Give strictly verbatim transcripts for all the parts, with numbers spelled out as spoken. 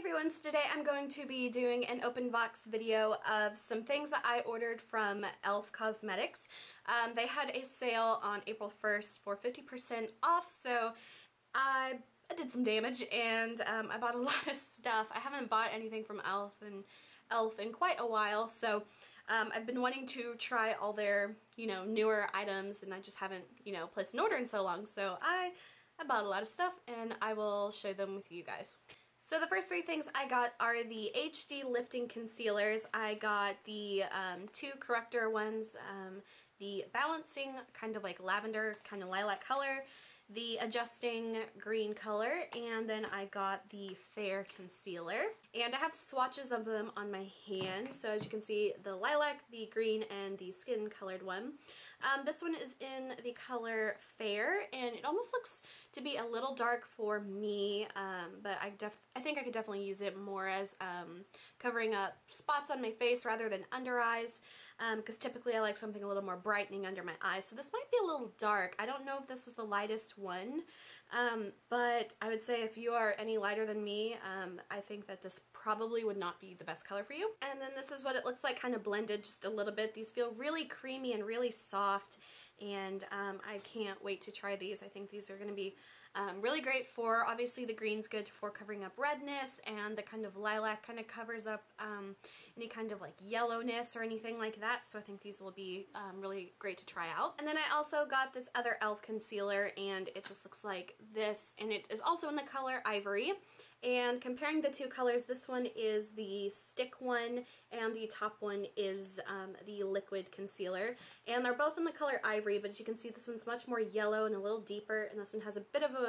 Hey everyone, so today I'm going to be doing an open box video of some things that I ordered from e l f. Cosmetics. Um, they had a sale on April first for fifty percent off, so I, I did some damage and um, I bought a lot of stuff. I haven't bought anything from e l f and e l f in quite a while, so um, I've been wanting to try all their, you know, newer items, and I just haven't, you know, placed an order in so long, so I, I bought a lot of stuff and I will share them with you guys. So the first three things I got are the H D Lifting Concealers. I got the um, two corrector ones, um, the Balancing, kind of like lavender, kind of lilac color, the Adjusting green color, and then I got the Fair Concealer. And I have swatches of them on my hand, so as you can see, the lilac, the green, and the skin colored one. Um, this one is in the color Fair, and it almost looks to be a little dark for me, um, but I def I think I could definitely use it more as um, covering up spots on my face rather than under eyes, because um, typically I like something a little more brightening under my eyes, so this might be a little dark. I don't know if this was the lightest one, um, but I would say if you are any lighter than me, um, I think that this probably would not be the best color for you. And then this is what it looks like kind of blended just a little bit. These feel really creamy and really soft, and um, I can't wait to try these. I think these are going to be um, really great for, obviously the green's good for covering up redness, and the kind of lilac kind of covers up um, any kind of like yellowness or anything like that, so I think these will be um, really great to try out. And then I also got this other e l f concealer, and it just looks like this, and it is also in the color Ivory. And comparing the two colors, this one is the stick one and the top one is um, the liquid concealer, and they're both in the color Ivory, but as you can see, this one's much more yellow and a little deeper, and this one has a bit of a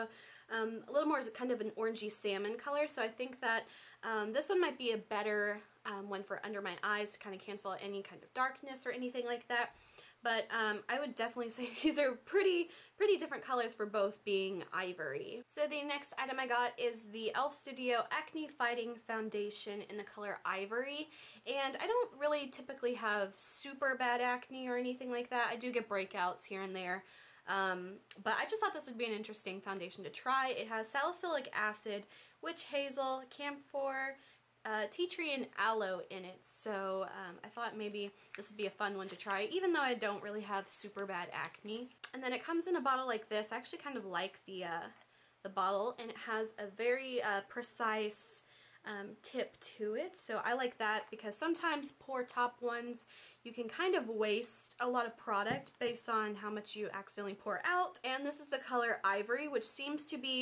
um, a little more as kind of an orangey salmon color, so I think that um, this one might be a better um, one for under my eyes to kind of cancel any kind of darkness or anything like that. But um, I would definitely say these are pretty, pretty different colors for both being Ivory. So the next item I got is the e l f. Studio Acne Fighting Foundation in the color Ivory. And I don't really typically have super bad acne or anything like that. I do get breakouts here and there. Um, but I just thought this would be an interesting foundation to try. It has salicylic acid, witch hazel, camphor, Uh, tea tree, and aloe in it, so um, I thought maybe this would be a fun one to try, even though I don't really have super bad acne. And then it comes in a bottle like this. I actually kind of like the uh, the bottle, and it has a very uh, precise um, tip to it, so I like that, because sometimes poor top ones, you can kind of waste a lot of product based on how much you accidentally pour out. And this is the color Ivory, which seems to be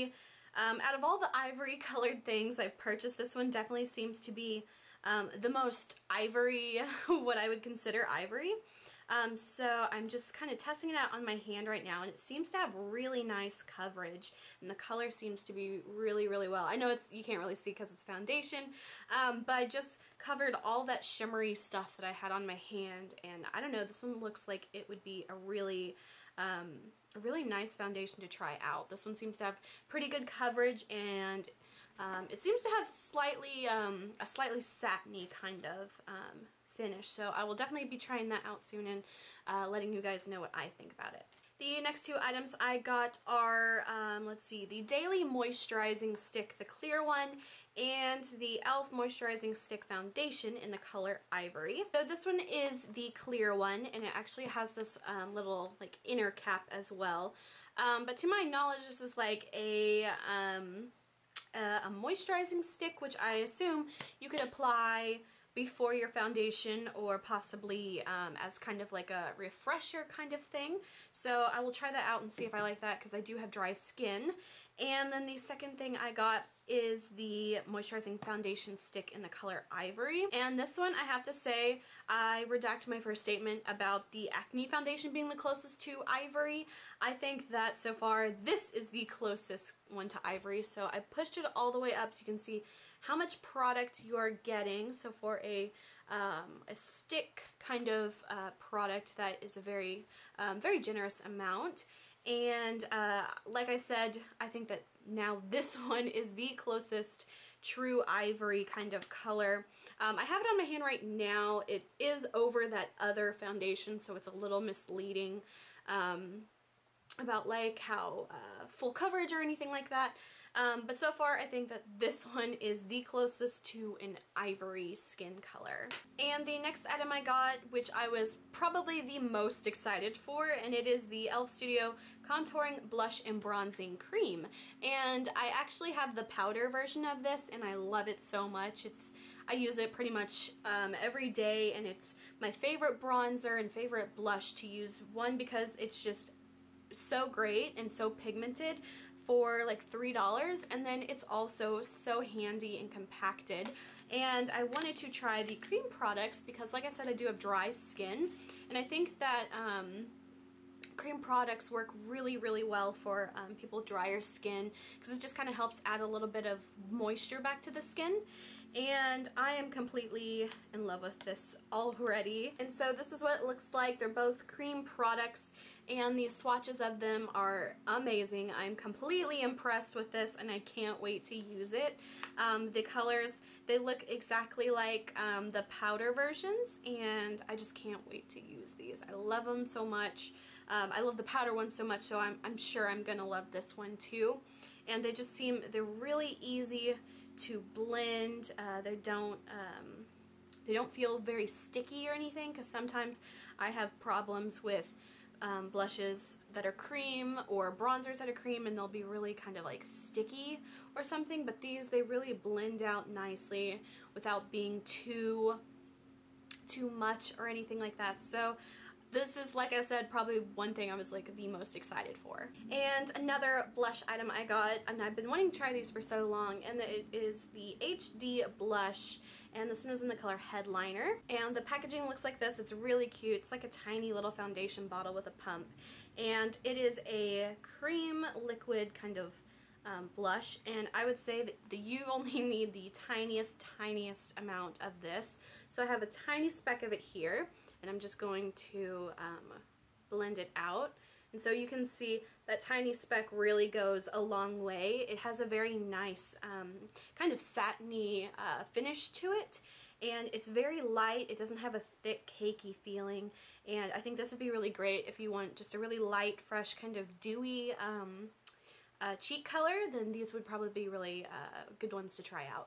Um, out of all the ivory colored things I've purchased, this one definitely seems to be um, the most ivory, what I would consider ivory. Um, so I'm just kind of testing it out on my hand right now, and it seems to have really nice coverage, and the color seems to be really, really well. I know it's, you can't really see because it's foundation, um, but I just covered all that shimmery stuff that I had on my hand, and I don't know, this one looks like it would be a really, um, a really nice foundation to try out. This one seems to have pretty good coverage, and um, it seems to have slightly, um, a slightly satiny kind of, um, finish, so I will definitely be trying that out soon and uh, letting you guys know what I think about it. The next two items I got are, um, let's see, the Daily Moisturizing Stick, the clear one, and the e l f. Moisturizing Stick Foundation in the color Ivory. So this one is the clear one, and it actually has this um, little like inner cap as well. Um, but to my knowledge, this is like a um, a, a moisturizing stick, which I assume you could apply before your foundation, or possibly um, as kind of like a refresher kind of thing. So I will try that out and see if I like that, because I do have dry skin. And then the second thing I got is the Moisturizing Foundation Stick in the color Ivory. And this one, I have to say, I redact my first statement about the acne foundation being the closest to Ivory. I think that so far this is the closest one to Ivory, so I pushed it all the way up so you can see how much product you are getting. So for a um, a stick kind of uh, product, that is a very, um, very generous amount. And uh, like I said, I think that now this one is the closest true ivory kind of color. Um, I have it on my hand right now. It is over that other foundation, so it's a little misleading um, about like how uh, full coverage or anything like that. Um, but so far I think that this one is the closest to an ivory skin color. And the next item I got, which I was probably the most excited for, and it is the e l f. Studio Contouring Blush and Bronzing Cream. And I actually have the powder version of this and I love it so much. It's I use it pretty much um, every day, and it's my favorite bronzer and favorite blush to use. One, because it's just so great and so pigmented for like three dollars, and then it's also so handy and compacted. And I wanted to try the cream products because, like I said, I do have dry skin, and I think that um, cream products work really really well for um, people with drier skin, because it just kind of helps add a little bit of moisture back to the skin. And I am completely in love with this already. And so this is what it looks like. They're both cream products and the swatches of them are amazing. I'm completely impressed with this and I can't wait to use it. Um, the colors, they look exactly like um, the powder versions, and I just can't wait to use these. I love them so much. Um, I love the powder one so much, so I'm, I'm sure I'm gonna love this one too. And they just seem, they're really easy to blend. Uh, they don't um, they don't feel very sticky or anything, because sometimes I have problems with um, blushes that are cream or bronzers that are cream and they'll be really kind of like sticky or something, but these, they really blend out nicely without being too too much or anything like that. So this is, like I said, probably one thing I was like the most excited for. And another blush item I got, and I've been wanting to try these for so long, and it is the H D blush, and this one is in the color Headliner. And the packaging looks like this. It's really cute. It's like a tiny little foundation bottle with a pump, and it is a cream liquid kind of Um, blush, and I would say that the, you only need the tiniest tiniest amount of this. So I have a tiny speck of it here, and I'm just going to um, blend it out. And so you can see that tiny speck really goes a long way. It has a very nice um, kind of satiny uh, finish to it, and it's very light. It doesn't have a thick cakey feeling, and I think this would be really great if you want just a really light, fresh, kind of dewy um, Uh, cheek color. Then these would probably be really uh, good ones to try out.